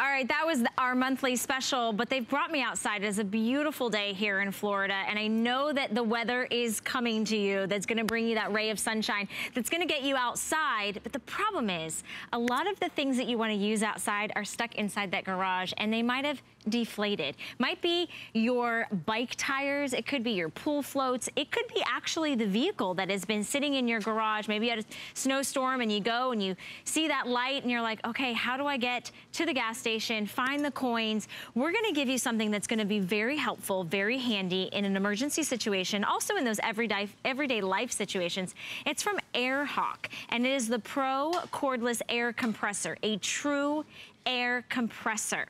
All right, that was our monthly special, but they've brought me outside. It's a beautiful day here in Florida, and I know that the weather is coming to you. That's gonna bring you that ray of sunshine. That's gonna get you outside, but the problem is, a lot of the things that you wanna use outside are stuck inside that garage, and they might have deflated. Might be your bike tires, it could be your pool floats, it could be actually the vehicle that has been sitting in your garage. Maybe you had a snowstorm and you go and you see that light and you're like, okay, how do I get to the gas station, find the coins? We're gonna give you something that's gonna be very helpful, very handy in an emergency situation, also in those everyday life situations. It's from Air Hawk, and it is the Pro Cordless Air Compressor, a true air compressor.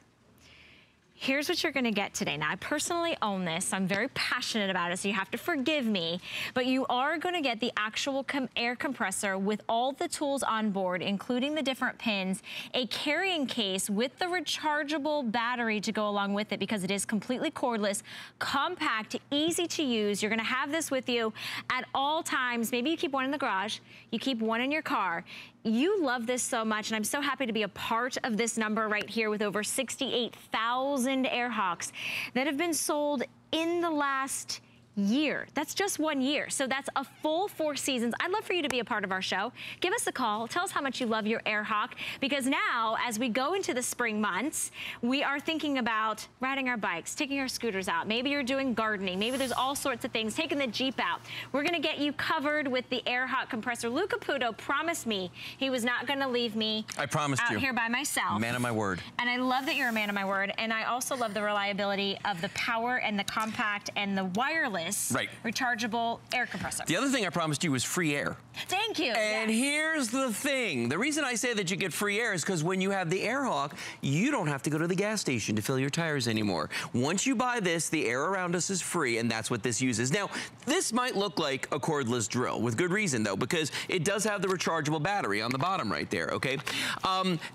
Here's what you're gonna get today. Now, I personally own this, so I'm very passionate about it, so you have to forgive me, but you are gonna get the actual air compressor with all the tools on board, including the different pins, a carrying case with the rechargeable battery to go along with it because it is completely cordless, compact, easy to use. You're gonna have this with you at all times. Maybe you keep one in the garage, you keep one in your car. You love this so much, and I'm so happy to be a part of this number right here with over 68,000 Air Hawks that have been sold in the last year. That's just 1 year. So that's a full 4 seasons. I'd love for you to be a part of our show. Give us a call. Tell us how much you love your Air Hawk, because now as we go into the spring months, we are thinking about riding our bikes, taking our scooters out. Maybe you're doing gardening. Maybe there's all sorts of things, taking the Jeep out. We're going to get you covered with the Air Hawk compressor. Lou Caputo promised me he was not going to leave me out here by myself. Man of my word. And I love that you're a man of my word. And I also love the reliability of the power and the compact and the wireless. Right. Rechargeable air compressor. The other thing I promised you was free air. Thank you. And here's the thing. The reason I say that you get free air is because when you have the Air Hawk, you don't have to go to the gas station to fill your tires anymore. Once you buy this, the air around us is free, and that's what this uses. Now, this might look like a cordless drill, with good reason, though, because it does have the rechargeable battery on the bottom right there, okay?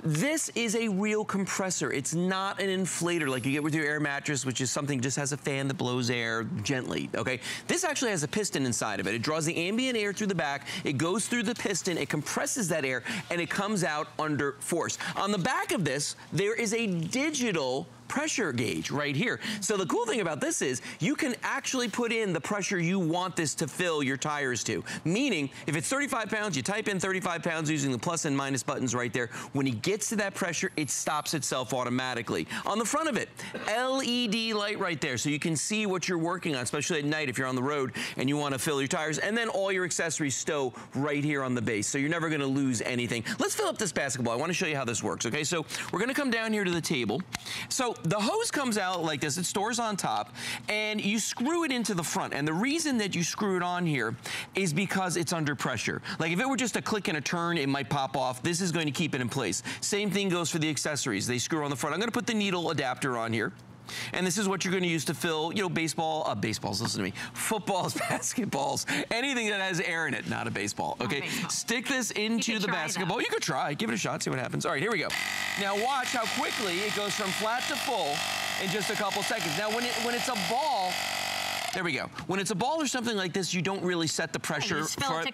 This is a real compressor. It's not an inflator like you get with your air mattress, which is something just has a fan that blows air gently. Okay, this actually has a piston inside of it. It draws the ambient air through the back, it goes through the piston, it compresses that air, and it comes out under force. On the back of this, there is a digital pressure gauge right here. So the cool thing about this is you can actually put in the pressure you want this to fill your tires to. Meaning, if it's 35 pounds, you type in 35 pounds using the plus and minus buttons right there. When it gets to that pressure, it stops itself automatically. On the front of it, LED light right there, so you can see what you're working on, especially at night if you're on the road and you want to fill your tires. And then all your accessories stow right here on the base, so you're never going to lose anything. Let's fill up this basketball. I want to show you how this works, okay? So we're going to come down here to the table. So the hose comes out like this, it stores on top, and you screw it into the front. And the reason that you screw it on here is because it's under pressure. Like if it were just a click and a turn, it might pop off. This is going to keep it in place. Same thing goes for the accessories. They screw on the front. I'm gonna put the needle adapter on here. And this is what you're going to use to fill, you know, baseballs, listen to me, footballs, basketballs, anything that has air in it, not a baseball, okay? Stick this into the basketball. You could try. Give it a shot, see what happens. All right, here we go. Now watch how quickly it goes from flat to full in just a couple seconds. Now when it's a ball, there we go. When it's a ball or something like this, you don't really set the pressure. You just fill it to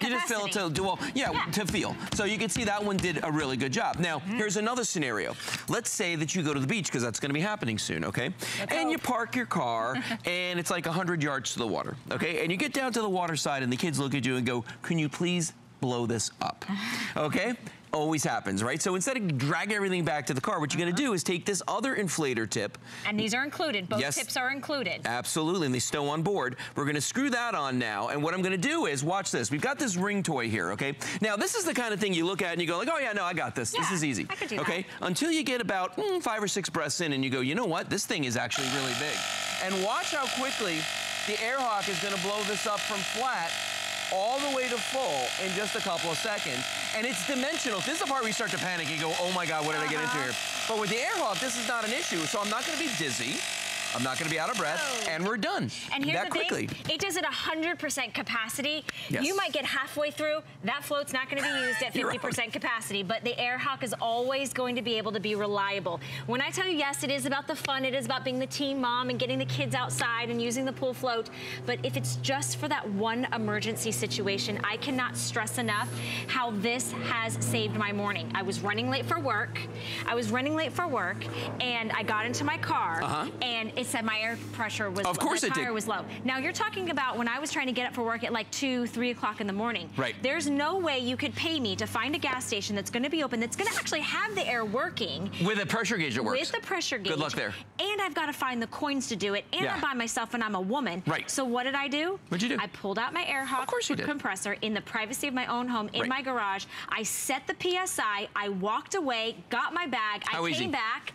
feel. So you can see that one did a really good job. Now, here's another scenario. Let's say that you go to the beach, because that's going to be happening soon, okay? And you park your car, and it's like 100 yards to the water, okay? And you get down to the water side, and the kids look at you and go, can you please blow this up, okay? Always happens, right? So instead of dragging everything back to the car, what you're gonna do is take this other inflator tip. And these are included, both tips are included. Absolutely, and they stow on board. We're gonna screw that on now, and what I'm gonna do is, watch this, we've got this ring toy here, okay? Now this is the kind of thing you look at and you go like, oh yeah, no, I got this, this is easy. I could do that. Until you get about 5 or 6 breaths in and you go, you know what, this thing is actually really big. And watch how quickly the Air Hawk is gonna blow this up from flat all the way to full in just a couple of seconds. And it's dimensional. This is the part where you start to panic and go, oh my God, what did I get into here? But with the Air Hawk, this is not an issue. So I'm not gonna be dizzy. I'm not going to be out of breath, and we're done. And here's the thing, it does at 100% capacity. Yes. You might get halfway through, that float's not going to be used at 50% capacity, but the Air Hawk is always going to be able to be reliable. When I tell you, yes, it is about the fun, it is about being the teen mom and getting the kids outside and using the pool float, but if it's just for that one emergency situation, I cannot stress enough how this has saved my morning. I was running late for work, and I got into my car, and it said my air pressure was low. Now you're talking about when I was trying to get up for work at like 2, 3 o'clock in the morning. Right. There's no way you could pay me to find a gas station that's going to be open, that's going to actually have the air working. With a pressure gauge it works. With the pressure gauge. Good luck there. And I've got to find the coins to do it, and I'm by myself and I'm a woman. Right. So what did I do? What'd you do? I pulled out my Air Hawk compressor in the privacy of my own home, in my garage. I set the PSI, I walked away, got my bag, I came back.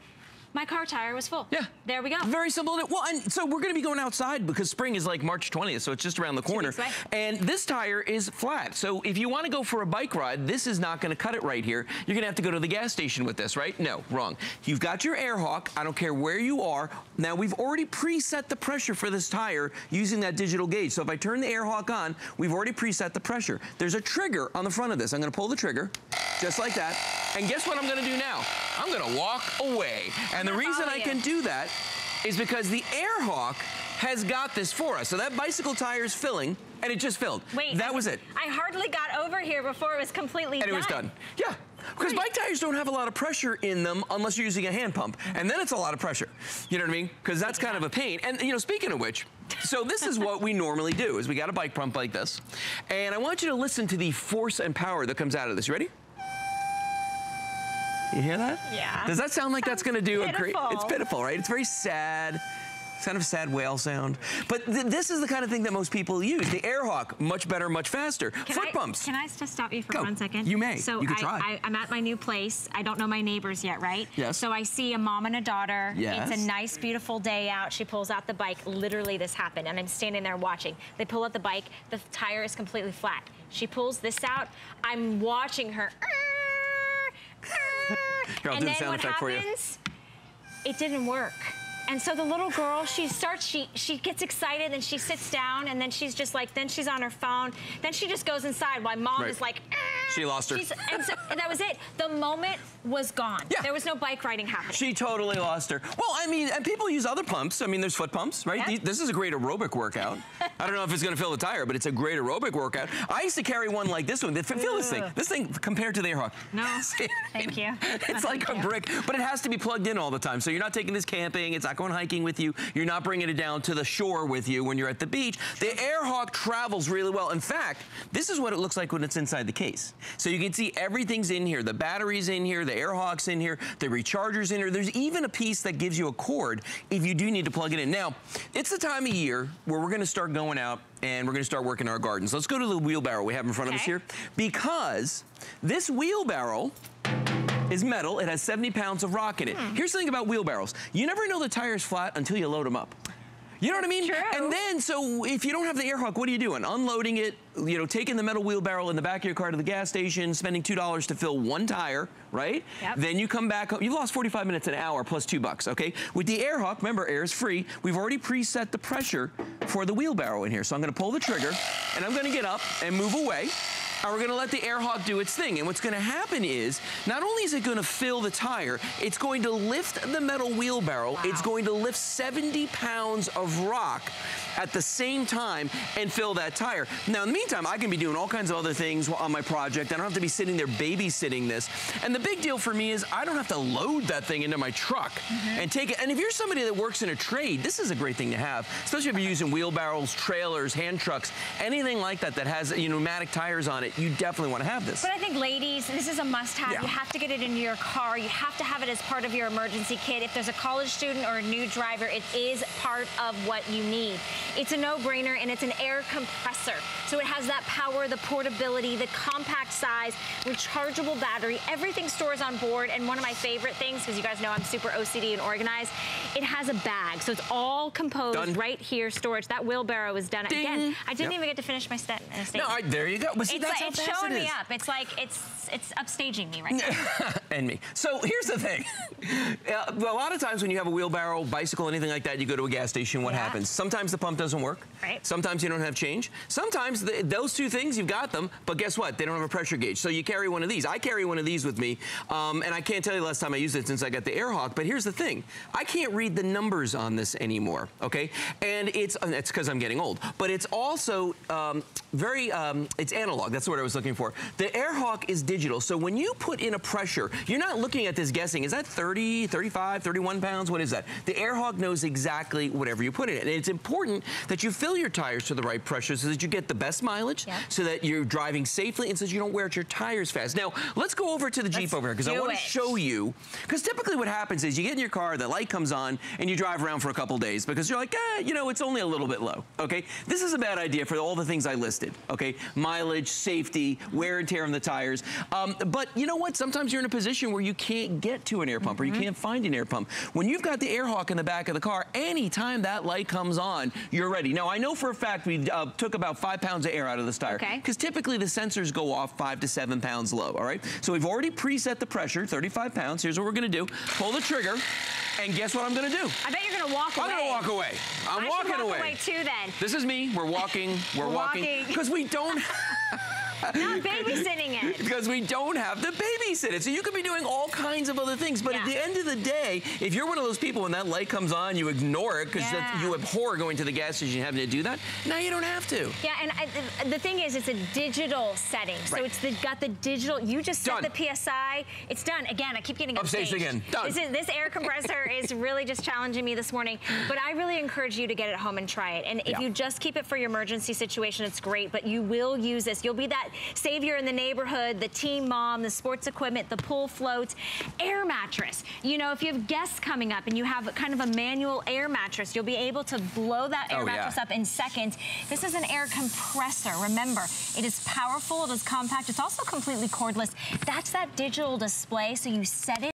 My car tire was full. Yeah. There we go. Very simple. Well, and so we're going to be going outside because spring is like March 20th, so it's just around the corner. And this tire is flat. So if you want to go for a bike ride, this is not going to cut it right here. You're going to have to go to the gas station with this, right? No, wrong. You've got your Air Hawk. I don't care where you are. Now, we've already preset the pressure for this tire using that digital gauge. So if I turn the Air Hawk on, we've already preset the pressure. There's a trigger on the front of this. I'm going to pull the trigger just like that. And guess what I'm going to do now? I'm going to walk away. And the reason I can do that is because the Air Hawk has got this for us. So that bicycle tire is filling, and it just filled. Wait. That was it. I hardly got over here before it was completely done. And it was done. Yeah. Because bike tires don't have a lot of pressure in them unless you're using a hand pump. And then it's a lot of pressure. You know what I mean? Because that's kind of a pain. And, you know, speaking of which, so this is what we normally do, is we got a bike pump like this. And I want you to listen to the force and power that comes out of this. You ready? You hear that? Yeah. Does that sound like that's going to do a great... It's pitiful, right? It's very sad. It's kind of a sad whale sound. But this is the kind of thing that most people use. The Air Hawk, much better, much faster. Foot pumps. Can I just stop you for 1 second? You may. So you can try. I'm at my new place. I don't know my neighbors yet, right? Yes. So I see a mom and a daughter. Yes. It's a nice, beautiful day out. She pulls out the bike. Literally, this happened. And I'm standing there watching. They pull out the bike. The tire is completely flat. She pulls this out. I'm watching her. Here, I'll do the sound effect for you. And then what happens? It didn't work. And so the little girl, she gets excited and she sits down and then she's just like, then she's on her phone. Then she just goes inside while mom is like, she lost her. And so that was it. The moment was gone. Yeah. There was no bike riding happening. She totally lost her. Well, I mean, and people use other pumps. I mean, there's foot pumps, right? Yep. This is a great aerobic workout. I don't know if it's going to fill the tire, but it's a great aerobic workout. I used to carry one like this one. Feel this thing. This thing compared to the Air Hawk. No. Thank you. It's like a brick, but it has to be plugged in all the time. So you're not taking this camping. It's not going hiking with you. You're not bringing it down to the shore with you when you're at the beach. The Air Hawk travels really well. In fact, this is what it looks like when it's inside the case. So you can see everything's in here. The battery's in here. The Air Hawk's in here. The recharger's in here. There's even a piece that gives you a cord if you do need to plug it in. Now, it's the time of year where we're going to start going out and we're going to start working our gardens. Let's go to the wheelbarrow we have in front of us here, because this wheelbarrow is metal. It has 70 pounds of rock in it. Here's the thing about wheelbarrows. You never know the tire's flat until you load them up. You know what I mean? True. And then, so if you don't have the Air Hawk, what are you doing? Unloading it, you know, taking the metal wheelbarrow in the back of your car to the gas station, spending $2 to fill one tire, right? Yep. Then you come back home. You've lost 45 minutes an hour plus $2, okay? With the Air Hawk, remember, air is free. We've already preset the pressure for the wheelbarrow in here. So I'm going to pull the trigger, and I'm going to get up and move away. And we're going to let the Air Hawk do its thing. And what's going to happen is, not only is it going to fill the tire, it's going to lift the metal wheelbarrow. Wow. It's going to lift 70 pounds of rock at the same time and fill that tire. Now, in the meantime, I can be doing all kinds of other things on my project. I don't have to be sitting there babysitting this. And the big deal for me is I don't have to load that thing into my truck and take it. And if you're somebody that works in a trade, this is a great thing to have, especially if you're using wheelbarrows, trailers, hand trucks, anything like that that has, you know, pneumatic tires on it. You definitely want to have this. But I think, ladies, this is a must-have. Yeah. You have to get it into your car. You have to have it as part of your emergency kit. If there's a college student or a new driver, it is part of what you need. It's a no-brainer, and it's an air compressor. So it has that power, the portability, the compact size, rechargeable battery, everything stores on board. And one of my favorite things, because you guys know I'm super OCD and organized, it has a bag. So it's all composed right here, storage. That wheelbarrow is done. Ding. Again, I didn't even get to finish my statement. No, there you go. Well, see, it's that's like, how it fast showed it is. Me up. It's like, it's upstaging me right now. And me. So here's the thing. A lot of times when you have a wheelbarrow, bicycle, anything like that, you go to a gas station, what happens? Sometimes the pump doesn't work. Right. Sometimes you don't have change. Sometimes those two things, you've got them, but guess what? They don't have a pressure gauge. So you carry one of these. I carry one of these with me, and I can't tell you the last time I used it since I got the Air Hawk, but here's the thing. I can't read the numbers on this anymore, okay? And it's because I'm getting old, but it's also it's analog. That's the word I was looking for. The Air Hawk is digital, so when you put in a pressure, you're not looking at this guessing, is that 30, 35, 31 pounds? What is that? The Air Hawk knows exactly whatever you put in it. And it's important that you fill your tires to the right pressure so that you get the best mileage, so that you're driving safely and so that you don't wear out your tires fast. Now, let's go over to the Jeep over here because I want to show you, because typically what happens is you get in your car, the light comes on, and you drive around for a couple days because you're like, you know, it's only a little bit low, okay? This is a bad idea for all the things I listed, okay? Mileage, safety, wear and tear on the tires. But you know what? Sometimes you're in a position where you can't get to an air pump or you can't find an air pump. When you've got the Air Hawk in the back of the car, anytime that light comes on, you're ready. Now, I know for a fact we took about 5 pounds of air out of this tire because typically the sensors go off 5 to 7 pounds low, all right? So we've already preset the pressure, 35 pounds. Here's what we're going to do. Pull the trigger, and guess what I'm going to do? I bet you're going to walk away. I'm going to walk away. I'm walking away. I should walk away too, then. This is me. We're walking. We're walking. Because we don't... Not babysitting it. Because we don't have to babysit it. So you could be doing all kinds of other things. But at the end of the day, if you're one of those people when that light comes on, you ignore it because you abhor going to the gas station and having to do that. Now you don't have to. Yeah, and the thing is, it's a digital setting. So it's got the digital. You just set the PSI. It's done. Again, I keep getting upstaged again. Done. This air compressor is really just challenging me this morning. But I really encourage you to get it home and try it. And if you just keep it for your emergency situation, it's great. But you will use this. You'll be that savior in the neighborhood, the team mom, the sports equipment, the pool floats, air mattress. You know, if you have guests coming up and you have kind of a manual air mattress, you'll be able to blow that air mattress up in seconds. This is an air compressor. Remember, it is powerful, it is compact, it's also completely cordless. That's that digital display, so you set it